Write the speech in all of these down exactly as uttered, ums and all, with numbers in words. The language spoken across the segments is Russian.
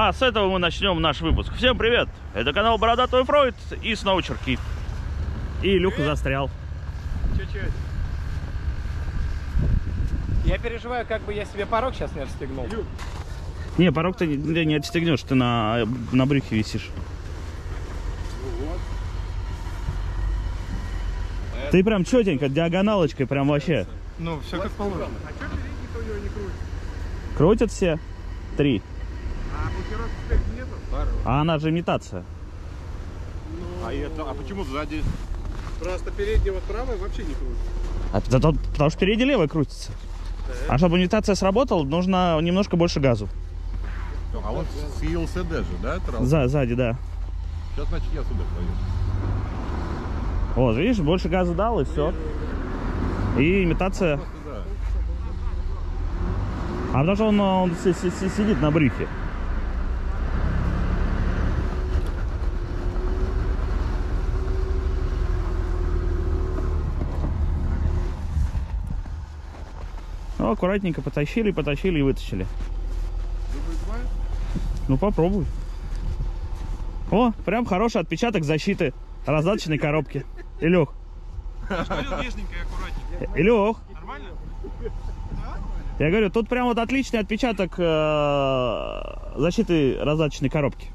А с этого мы начнем наш выпуск. Всем привет! Это канал Бородатый Оффроид и Сноучерки. И Илюха застрял. Чуть-чуть. Я переживаю, как бы я себе порог сейчас не отстегнул. Илюх. Не, порог ты не, не отстегнешь, ты на, на брюхе висишь. Вот. Ты прям четенько, диагоналочкой прям вообще. Ну, все как положено. А что передники у него не крутят? Крутят все. Три. А блокировки нету? А она же имитация. Ну... А, это, а почему сзади? Просто переднего правой вообще не крутится. А, да, потому что передний левый крутится. Да. А чтобы имитация сработала, нужно немножко больше газу. А вот с ЕЛСД же, да? За, сзади, да. Сейчас, значит, я сюда поеду. Вот, видишь, больше газа дал, и все. И имитация... А потому что он, он сидит на брюхе. Ну, аккуратненько потащили, потащили и вытащили. Ну, попробуй. О, прям хороший отпечаток защиты раздаточной коробки. Илюх. Илюх. Нормально? Я говорю, тут прям вот отличный отпечаток э-э, защиты раздаточной коробки.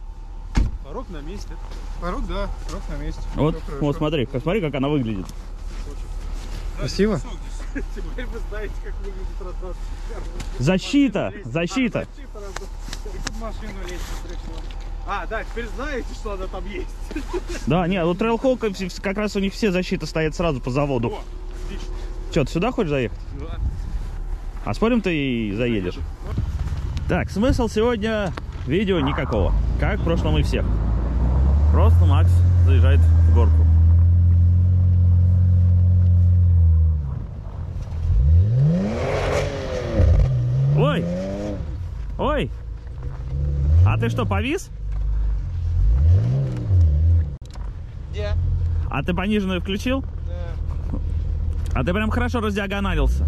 Порог на месте. Порог, да, порог на месте. Вот, все, вот смотри, как, смотри, как она выглядит. Красиво. Теперь вы знаете, как выглядит раздаточная коробка. Защита, защита. А, да, теперь знаете, что она там есть. Да, нет, у Трейлхока как раз у них все защиты стоят сразу по заводу. О, отлично. Че, ты сюда хочешь заехать? Да. А спорим, ты и заедешь. Так, смысл сегодня видео никакого. Как в прошлом и всех. Просто Макс заезжает в горку. Ой! Ой! А ты что, повис? Где? А ты пониженную включил? Да. А ты прям хорошо раздиагоналился.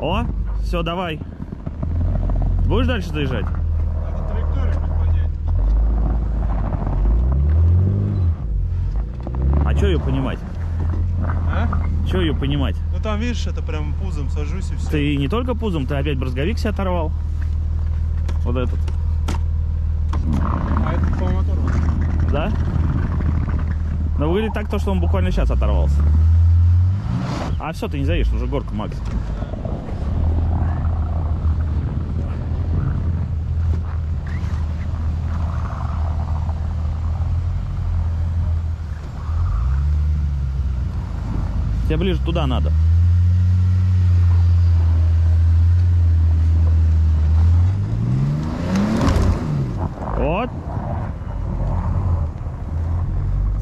О, все, давай. Будешь дальше заезжать? Надо траекторию понять. А что ее понимать? А? Что ее понимать? Ну там, видишь, это прям пузом сажусь и все. Ты не только пузом, ты опять брызговик себе оторвал. Вот этот. А этот, по-моему, оторвал. Да? Но выглядит так, то, что он буквально сейчас оторвался. А все, ты не заедешь, уже горка, Макс. Тебе ближе туда надо. Вот.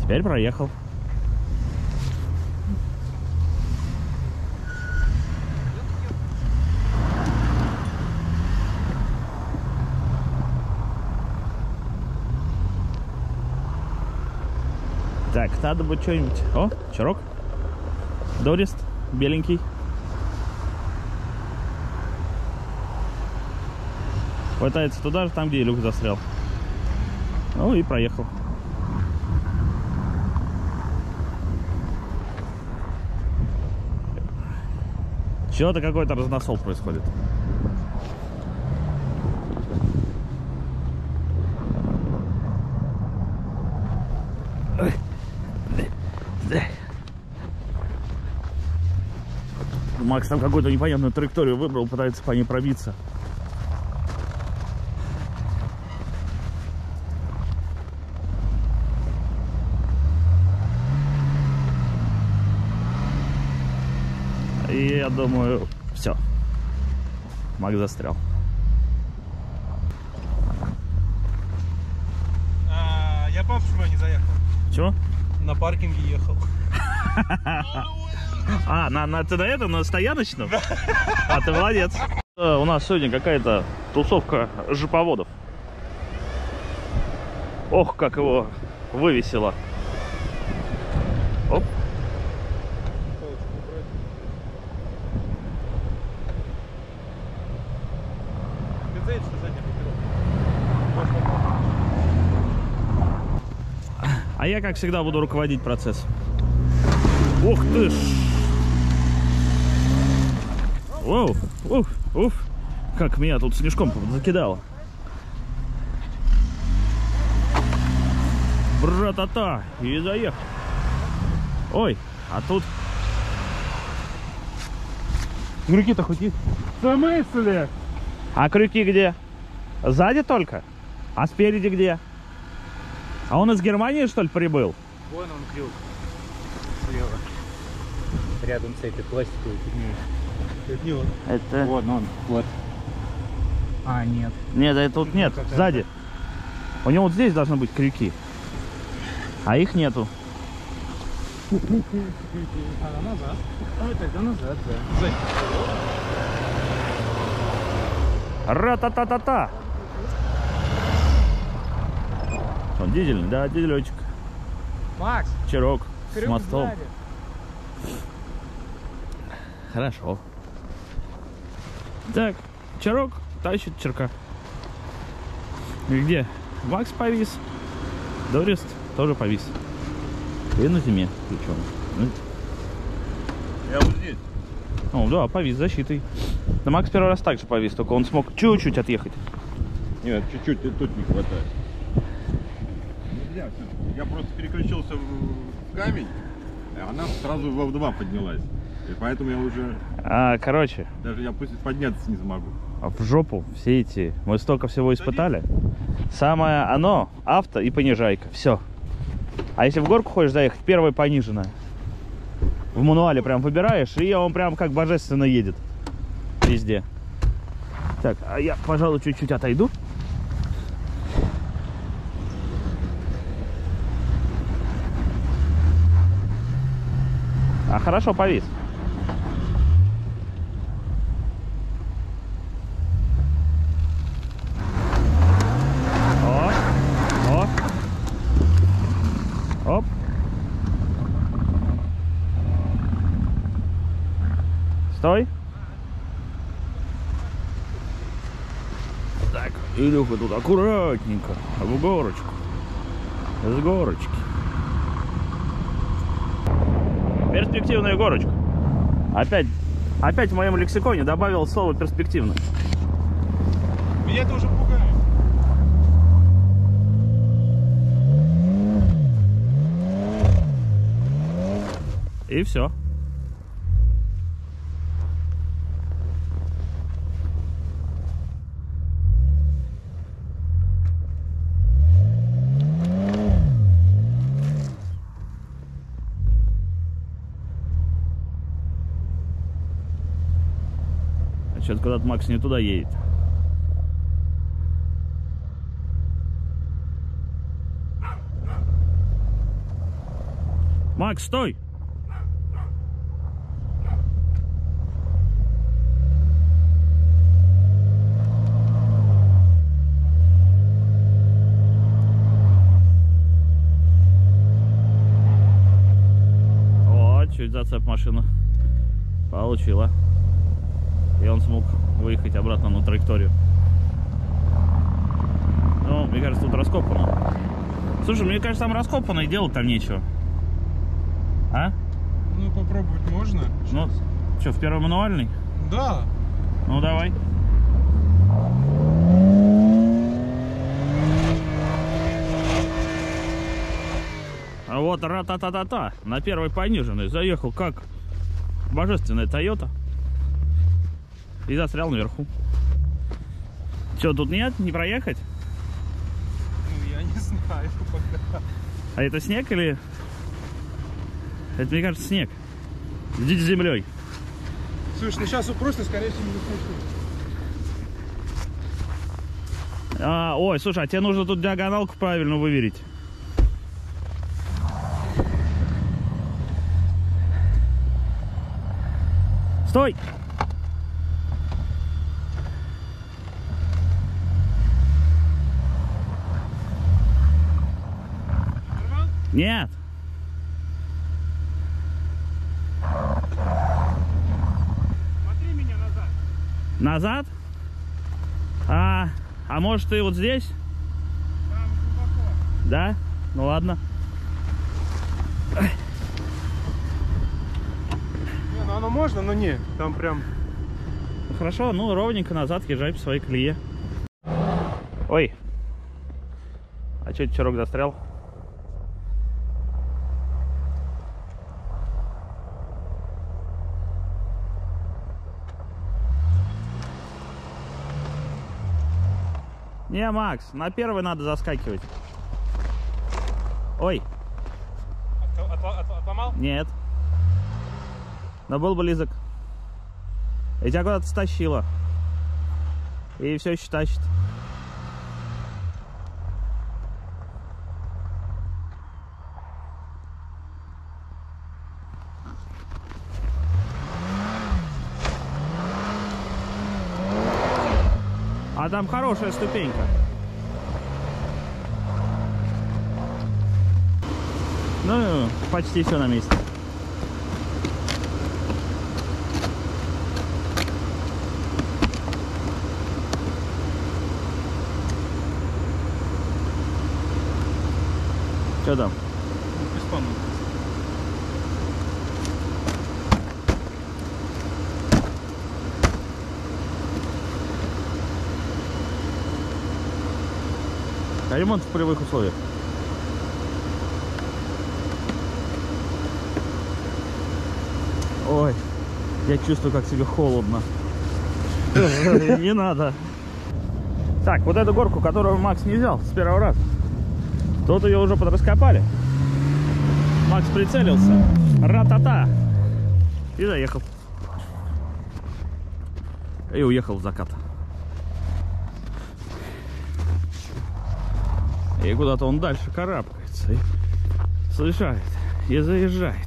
Теперь проехал. Так, надо бы что-нибудь... О, чурок. Дорист, беленький. Хватается туда же, там, где Илюх застрял. Ну и проехал. Чего-то какой-то разносол происходит. Макс там какую-то непонятную траекторию выбрал, пытается по ней пробиться. И я думаю, все. Макс застрял. А, я помню, почему я не заехал. Чего? На паркинге ехал. А, на, на, ты на этом, на стояночном? Да. А, ты молодец. У нас сегодня какая-то тусовка жиповодов. Ох, как его вывесило. Оп. А я, как всегда, буду руководить процессом. Ух ты ж! Уф, уф, уф! Как меня тут снежком закидало. Бра-та-та! И заехал. Ой, а тут... Крюки-то хоть есть? В смысле? А крюки где? Сзади только? А спереди где? А он из Германии, что ли, прибыл? Вон он крюк. Слева. Рядом с этой пластиковой фигней. Это не он. Это... Вон он. Вот. А, нет. Нет, это тут нет. Сзади. У него вот здесь должны быть крюки. А их нету. А назад. А тогда назад, да. Ра-та-та-та-та. Он дизельный, да, дизелечек. Макс! Чирок с мостом. Сзади. Хорошо. Так, чирок тащит черка. И где? Макс повис. Дорис тоже повис. И на зиме причем. Я вот здесь. О, да, повис защитой. Да, Макс первый раз также повис, только он смог чуть-чуть отъехать. Нет, чуть-чуть и тут не хватает. Нельзя, я просто переключился в камень, а она сразу в два поднялась. И поэтому я уже... А, короче. Даже я пусть подняться не смогу. А в жопу все эти. Мы столько всего испытали. Самое оно, авто и понижайка. Все. А если в горку хочешь заехать, первая пониженная. В мануале прям выбираешь, и он прям как божественно едет. Везде. Так, а я, пожалуй, чуть-чуть отойду. А хорошо повис. Так, Илюха тут аккуратненько, в горочку, с горочки. Перспективная горочка. Опять, опять в моем лексиконе добавил слово перспективно. Меня это уже пугает. И все. Сейчас куда-то Макс не туда едет. Макс, стой! О, чуть зацеп машину. Получила. И он смог выехать обратно на траекторию. Ну, мне кажется, тут раскопано. Слушай, мне кажется, там раскопано и делать там нечего. А? Ну, попробовать можно. Ну, что, в первый мануальный? Да. Ну, давай. А вот ра-та-та-та-та. На первой пониженной заехал как божественная Тойота. И застрял наверху. Что, тут нет? Не проехать? Ну, я не знаю пока. А это снег или... Это, мне кажется, снег. Идите с землей. Слушай, ну сейчас упросто, скорее всего, не захочу. А, ой, слушай, а тебе нужно тут диагоналку правильно выверить. Стой! Нет. Смотри меня назад. Назад? А, а может ты вот здесь? Там глубоко. Да? Ну ладно. Не, ну оно можно, но не, там прям... Ну, хорошо, ну ровненько назад езжай по своей колее. Ой! А чё чурок застрял? Не, Макс, на первый надо заскакивать. Ой. От, от, от, отломал? Нет. Но был близок. И тебя куда-то стащило. И все еще тащит. А там хорошая ступенька. Ну, почти все на месте. Что там? А ремонт в полевых условиях. Ой, я чувствую, как себе холодно. Не надо. Так, вот эту горку, которую Макс не взял с первого раза, тут ее уже подраскопали. Макс прицелился. Ра-та-та. И заехал. И уехал в закат. И куда-то он дальше карабкается, и слышает, и заезжает.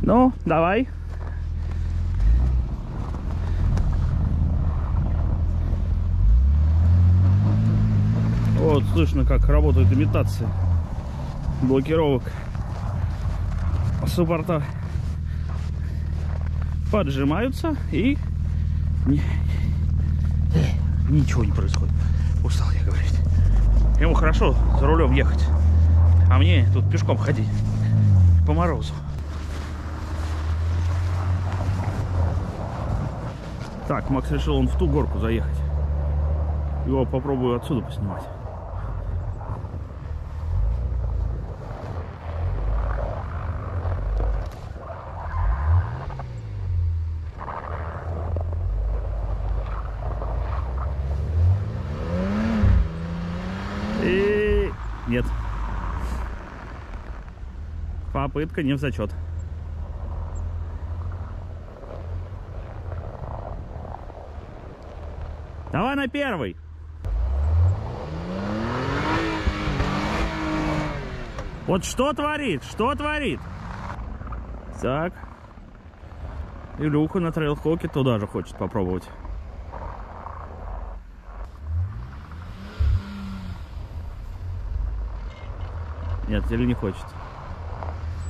Ну, давай. Вот слышно, как работают имитации блокировок суппорта. Поджимаются и ничего не происходит. Устал я говорить. Ему хорошо за рулем ехать, а мне тут пешком ходить по морозу. Так, Макс решил он в ту горку заехать. Его попробую отсюда поснимать. Нет. Попытка не в зачет. Давай на первый. Вот что творит, что творит. Так. Илюха на трейлхоке туда же хочет попробовать. Нет, или не хочет.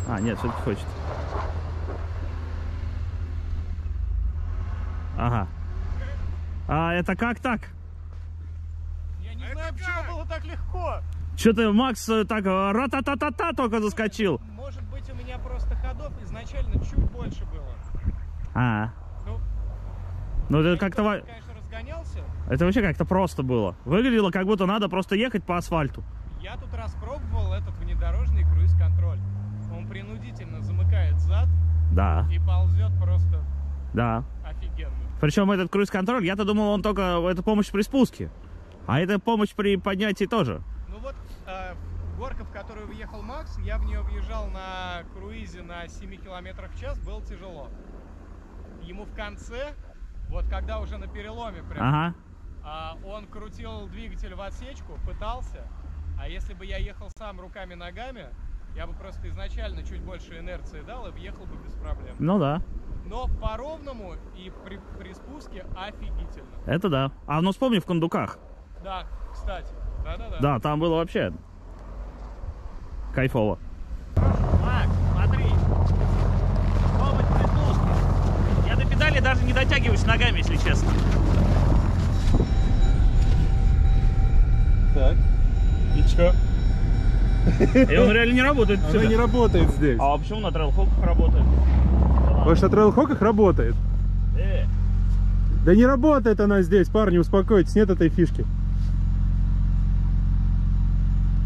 А, нет, все-таки хочет. Ага. А это как так? Я не знаю, почему было так легко. Что-то Макс так ра-та-та-та-та только заскочил. Может быть, у меня просто ходов изначально чуть больше было. А. Ну, ну это как-то... Конечно, разгонялся. Это вообще как-то просто было. Выглядело, как будто надо просто ехать по асфальту. Я тут распробовал этот внедорожный круиз-контроль. Он принудительно замыкает зад, да, и ползет просто, да, офигенно. Причем этот круиз-контроль, я-то думал, он только... Это помощь при спуске, а это помощь при поднятии тоже. Ну вот, э, горка, в которую въехал Макс, я в нее въезжал на круизе на семь километров в час, было тяжело. Ему в конце, вот когда уже на переломе прям, ага, э, он крутил двигатель в отсечку, пытался... А если бы я ехал сам руками-ногами, я бы просто изначально чуть больше инерции дал и въехал бы без проблем. Ну да. Но по-ровному и при, при спуске офигительно. Это да. А ну вспомни в Кундуках. Да, кстати. Да-да-да. Да, там было вообще кайфово. Макс, смотри. Робот притушки. Я до педали даже не дотягиваюсь ногами, если честно. Все. И он реально не работает. Он не работает здесь. А почему на трейлхоках работает? Потому что на трейлхоках работает. Э. Да не работает она здесь, парни, успокойтесь, нет этой фишки.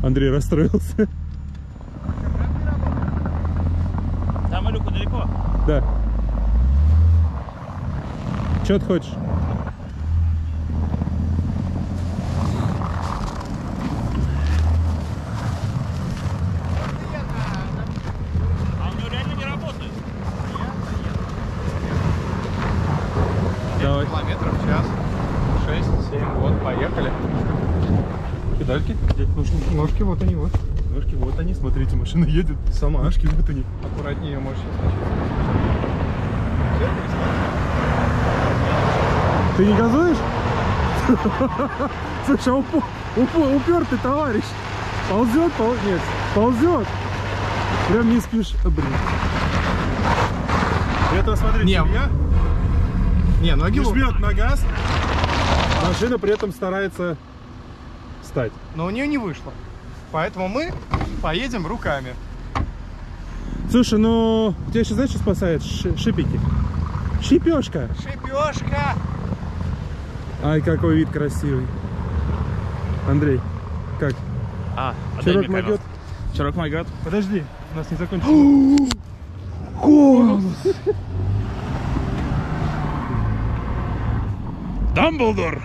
Андрей расстроился. Там Илюха далеко? Да. Чё ты хочешь? Ножки вот они вот. Ножки вот они, смотрите, машина едет сама. Ножки вот они. Аккуратнее можешь сейчас. Ты не газуешь? Слушай, а уп уп упертый товарищ. Ползет, ползет. Нет, ползет. Прям не спишь. А, блин. Это, смотри, не. Семья. Не, ноги не жмет на газ. Машина при этом старается... стать. Но у нее не вышло. Поэтому мы поедем руками. Слушай, ну тебя еще знаешь, что спасает? Ши шипики. Шипешка. Шипешка. Ай, какой вид красивый. Андрей, как? А, Чурок могет. Чурок могет. Подожди, у нас не закончилось. Конус. Дамблдор!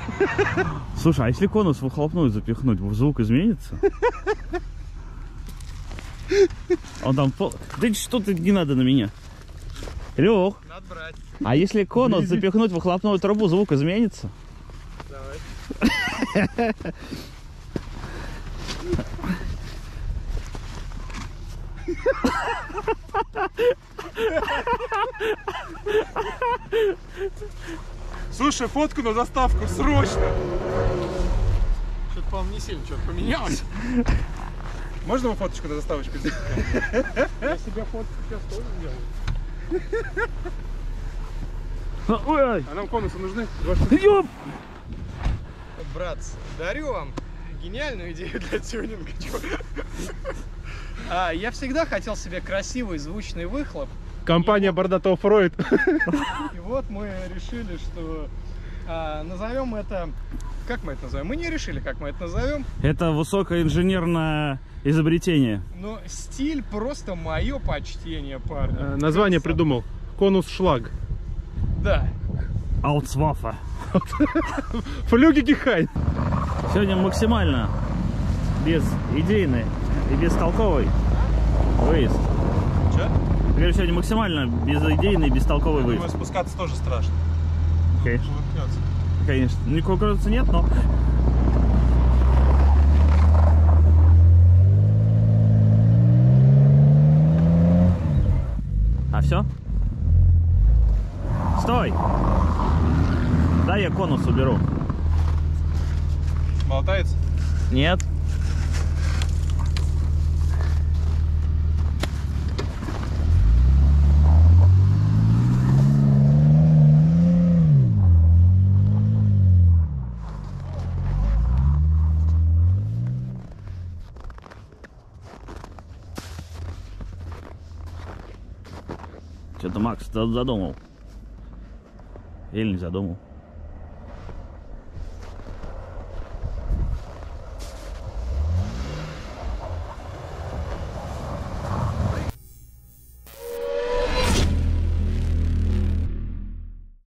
Слушай, а если конус в выхлопную запихнуть, звук изменится? Он там пол... Да что-то не надо на меня. Лёх, надо брать. А если конус запихнуть в выхлопную трубу, звук изменится? Давай. Слушай, фотку на заставку, срочно! Что-то, по-моему, не сильно что-то поменялось. Можно вам фоточку на заставочку сделать? Я себе фотку сейчас тоже делаю. Ой! А нам конусы нужны? Ёп! Братцы, дарю вам гениальную идею для тюнинга. А, я всегда хотел себе красивый звучный выхлоп. Компания Бородатого Оффроид. И вот мы решили, что а, назовем это... Как мы это назовем? Мы не решили, как мы это назовем. Это высокое инженерное изобретение. Но стиль просто мое почтение, парни. А, название Конца. Придумал. Конус шлаг. Да. Аутсвафа. Флюгики Флюгегихай. Сегодня максимально без идейный и без толковый выезд. Че? Я говорю, сегодня максимально безидейный и бестолковый выезд. Думаю, спускаться тоже страшно. Конечно. Улыбнется. Конечно. Никакого крутится нет, но... А все? Стой! Да, я конус уберу. Болтается? Нет. Что-то Макс задумал. Или не задумал.